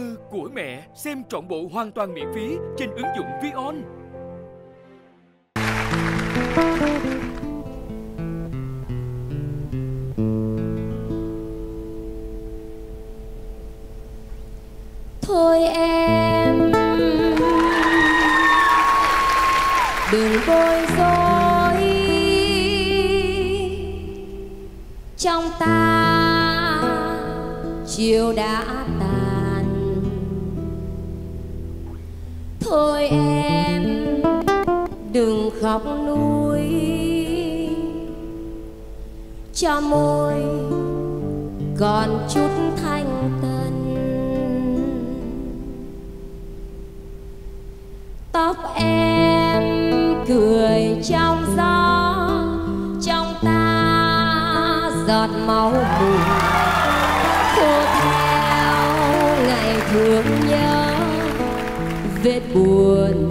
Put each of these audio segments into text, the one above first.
mơ của mẹ. Xem trọn bộ hoàn toàn miễn phí trên ứng dụng VieON. Thôi em đừng bối rối, trong ta chiều đã tàn. Thôi em đừng khóc nuối, cho môi còn chút thanh tân. Tóc em cười trong gió, trong ta giọt máu buồn khô theo ngày thương nhớ. Vết buồn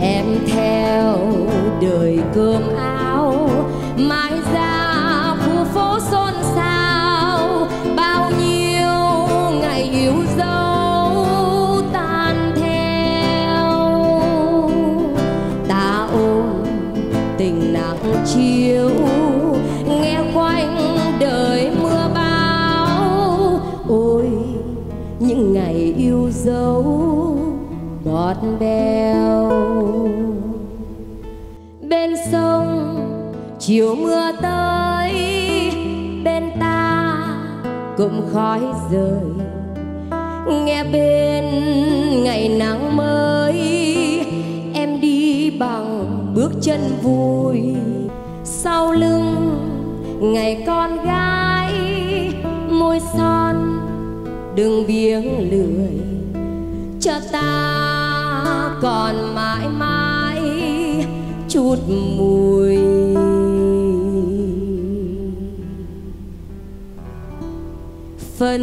em theo đời cơm áo mãi ra khu phố xôn xao. Bao nhiêu ngày yêu dấu tan theo, ta ôm tình nắng chiều nghe quanh đời mưa bão. Ôi những ngày yêu dấu ngọt béo, bên sông chiều mưa tới, bên ta cụm khói rời. Nghe bên ngày nắng mới, em đi bằng bước chân vui. Sau lưng ngày con gái, môi son đừng biếng lười, cho ta còn mãi mãi chút mùi. Phấn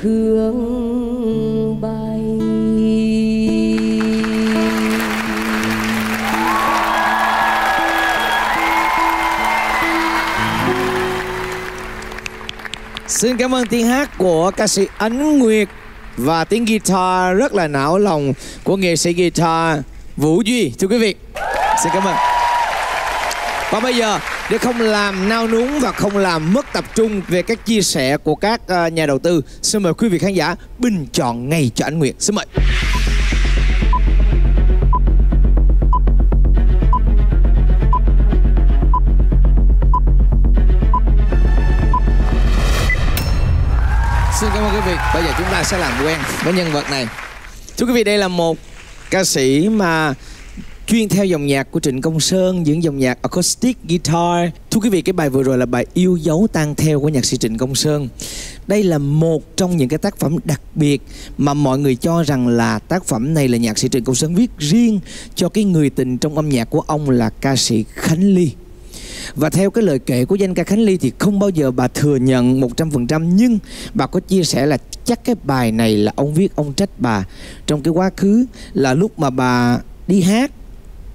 hương bay. Xin cảm ơn tiếng hát của ca sĩ Ánh Nguyệt và tiếng guitar rất là não lòng của nghệ sĩ guitar Vũ Duy. Thưa quý vị, xin cảm ơn. Và bây giờ để không làm nao núng và không làm mất tập trung về các chia sẻ của các nhà đầu tư, xin mời quý vị khán giả bình chọn ngày cho Ánh Nguyệt. Xin mời. Xin cảm ơn quý vị. Bây giờ chúng ta sẽ làm quen với nhân vật này. Thưa quý vị, đây là một ca sĩ mà chuyên theo dòng nhạc của Trịnh Công Sơn, những dòng nhạc acoustic guitar. Thưa quý vị, cái bài vừa rồi là bài Yêu Dấu Tan Theo của nhạc sĩ Trịnh Công Sơn. Đây là một trong những cái tác phẩm đặc biệt mà mọi người cho rằng là tác phẩm này là nhạc sĩ Trịnh Công Sơn viết riêng cho cái người tình trong âm nhạc của ông là ca sĩ Khánh Ly. Và theo cái lời kể của danh ca Khánh Ly thì không bao giờ bà thừa nhận 100%, nhưng bà có chia sẻ là chắc cái bài này là ông viết, ông trách bà trong cái quá khứ là lúc mà bà đi hát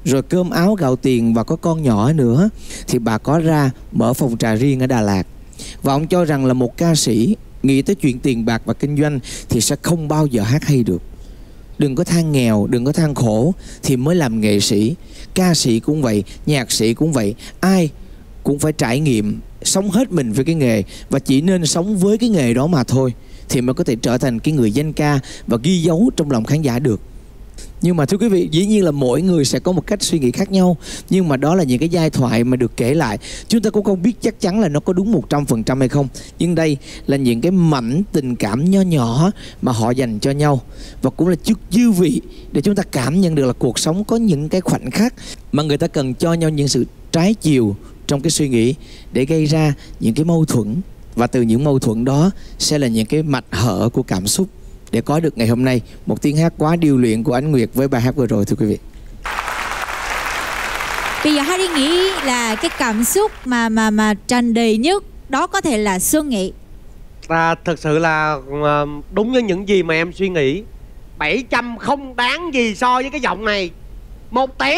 rồi cơm áo gạo tiền và có con nhỏ nữa, thì bà có ra mở phòng trà riêng ở Đà Lạt. Và ông cho rằng là một ca sĩ nghĩ tới chuyện tiền bạc và kinh doanh thì sẽ không bao giờ hát hay được. Đừng có than nghèo, đừng có than khổ thì mới làm nghệ sĩ. Ca sĩ cũng vậy, nhạc sĩ cũng vậy, ai cũng phải trải nghiệm, sống hết mình với cái nghề. Và chỉ nên sống với cái nghề đó mà thôi thì mới có thể trở thành cái người danh ca và ghi dấu trong lòng khán giả được. Nhưng mà thưa quý vị, dĩ nhiên là mỗi người sẽ có một cách suy nghĩ khác nhau. Nhưng mà đó là những cái giai thoại mà được kể lại. Chúng ta cũng không biết chắc chắn là nó có đúng 100% hay không. Nhưng đây là những cái mảnh tình cảm nho nhỏ mà họ dành cho nhau. Và cũng là chút dư vị để chúng ta cảm nhận được là cuộc sống có những cái khoảnh khắc mà người ta cần cho nhau những sự trái chiều trong cái suy nghĩ để gây ra những cái mâu thuẫn. Và từ những mâu thuẫn đó sẽ là những cái mạch hở của cảm xúc để có được ngày hôm nay một tiếng hát quá điêu luyện của Ánh Nguyệt với bài hát vừa rồi. Thưa quý vị, bây giờ hãy đi nghĩ là cái cảm xúc mà tràn đầy nhất đó có thể là Xuân Nghị. Thật sự là đúng với những gì mà em suy nghĩ. 700 không đáng gì so với cái giọng này. 1 tỷ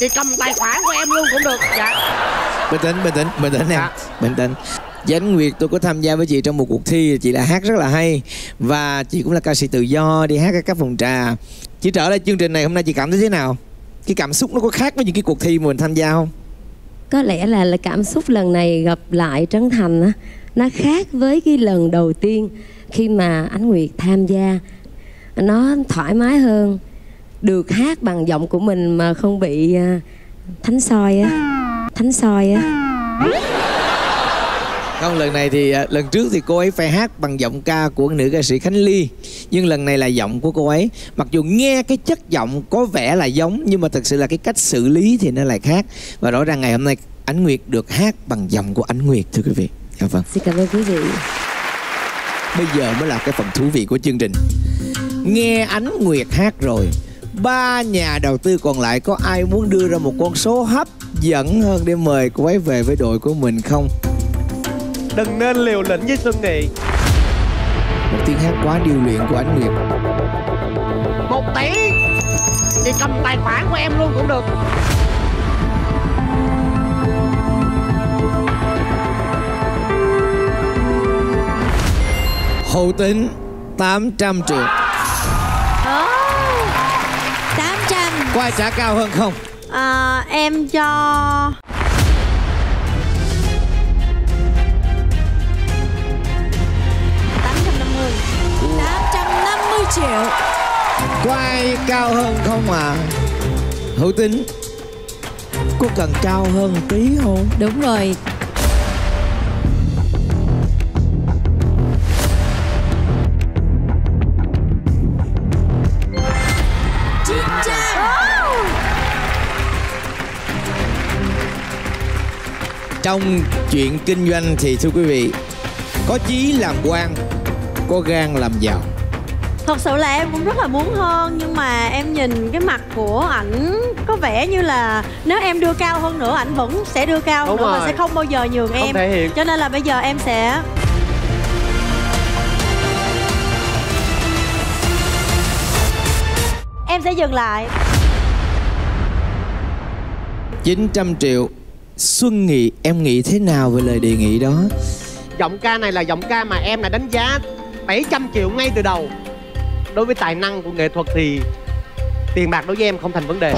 thì cầm tài khoản của em luôn cũng được. Dạ. Bình tĩnh em. Dạ. Bình tĩnh. Với Ánh Nguyệt, tôi có tham gia với chị trong một cuộc thi, chị đã hát rất là hay và chị cũng là ca sĩ tự do, đi hát ở các phòng trà. Chị trở lại chương trình này hôm nay chị cảm thấy thế nào? Cái cảm xúc nó có khác với những cái cuộc thi mà mình tham gia không? Có lẽ là cảm xúc lần này gặp lại Trấn Thành á, nó khác với cái lần đầu tiên khi mà Ánh Nguyệt tham gia. Nó thoải mái hơn, được hát bằng giọng của mình mà không bị thánh soi á. Thánh soi á. Không, lần này thì lần trước thì cô ấy phải hát bằng giọng ca của nữ ca sĩ Khánh Ly, nhưng lần này là giọng của cô ấy. Mặc dù nghe cái chất giọng có vẻ là giống, nhưng mà thực sự là cái cách xử lý thì nó lại khác. Và rõ ràng ngày hôm nay Ánh Nguyệt được hát bằng giọng của Ánh Nguyệt, thưa quý vị. À, vâng. Xin cảm ơn quý vị. Bây giờ mới là cái phần thú vị của chương trình. Nghe Ánh Nguyệt hát rồi, ba nhà đầu tư còn lại có ai muốn đưa ra một con số hấp dẫn hơn để mời cô ấy về với đội của mình không? Đừng nên liều lĩnh với Xuân Nghị. Một tiếng hát quá điều luyện của Ánh Nguyệt. 1 tỷ thì cầm tài khoản của em luôn cũng được. Hữu Tín 800 triệu. 800. Có ai trả cao hơn không? À, em cho 850 triệu. Quay cao hơn không à? Hữu Tín, cô cần cao hơn tí không? Đúng rồi. Trong chuyện kinh doanh thì thưa quý vị, có chí làm quan, có gan làm giàu. Thật sự là em cũng rất là muốn hơn, nhưng mà em nhìn cái mặt của ảnh có vẻ như là nếu em đưa cao hơn nữa, ảnh vẫn sẽ đưa cao hơn nữa và sẽ không bao giờ nhường em. Cho nên là bây giờ em sẽ... em sẽ dừng lại. 900 triệu. Xuân Nghị, em nghĩ thế nào về lời đề nghị đó? Giọng ca này là giọng ca mà em đã đánh giá 700 triệu ngay từ đầu. Đối với tài năng của nghệ thuật thì tiền bạc đối với em không thành vấn đề.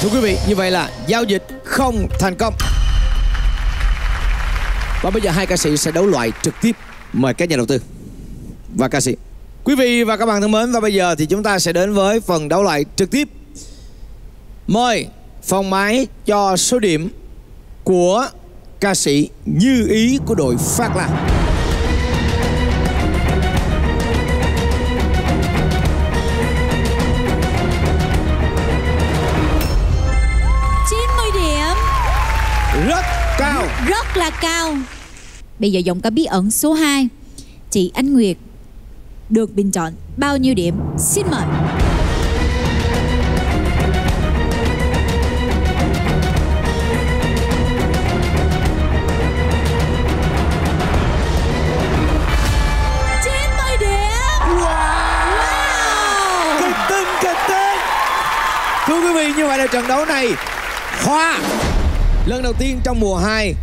Thưa quý vị, như vậy là giao dịch không thành công. Và bây giờ hai ca sĩ sẽ đấu loại trực tiếp. Mời các nhà đầu tư và ca sĩ. Quý vị và các bạn thân mến, và bây giờ thì chúng ta sẽ đến với phần đấu loại trực tiếp. Mời phòng máy cho số điểm của ca sĩ Như Ý của đội Phát La. Rất là cao. Bây giờ giọng ca bí ẩn số 2, chị Ánh Nguyệt được bình chọn bao nhiêu điểm? Xin mời. Chín mươi điểm. Wow. Kịch tinh. Thưa quý vị, như vậy là trận đấu này hòa. Lần đầu tiên trong mùa 2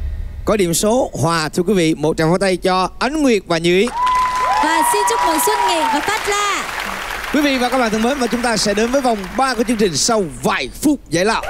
có điểm số hòa. Thưa quý vị, một tràng pháo tay cho Ánh Nguyệt và Như Ý. Và xin chúc mừng Xuân Nghị và Phát La. Quý vị và các bạn thân mến, và chúng ta sẽ đến với vòng 3 của chương trình sau vài phút giải lao.